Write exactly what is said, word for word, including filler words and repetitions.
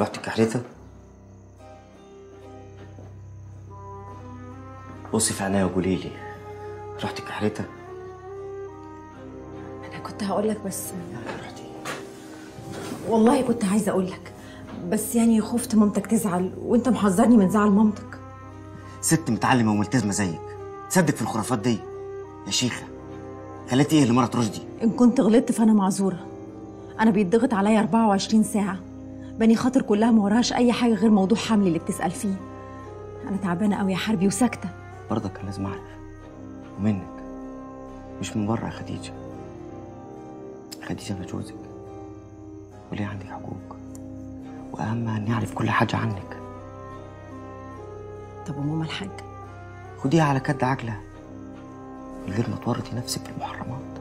رحت الكحرتة؟ بصي في عينيا وقولي لي رحت الكحرتة؟ أنا كنت هقول لك بس رحتي. والله كنت عايزة أقول لك بس يعني خفت مامتك تزعل وأنت محذرني من زعل مامتك. ست متعلمة وملتزمة زيك تصدق في الخرافات دي يا شيخة. خليتي إيه لمرة رشدي؟ إن كنت غلطت فأنا معذورة. أنا بيتضغط عليا أربعة وعشرين ساعة. بني خاطر كلها ما وراهاش أي حاجة غير موضوع حملي اللي بتسأل فيه. أنا تعبانة أوي يا حربي وساكتة. برضك كان لازم أعرف ومنك مش من بره يا خديجة. خديجة أنا جوزك وليه عندك حقوق وأهم إني أعرف كل حاجة عنك. طب وماما الحاجة؟ خديها على كد عجلة من غير ما تورطي نفسك في المحرمات.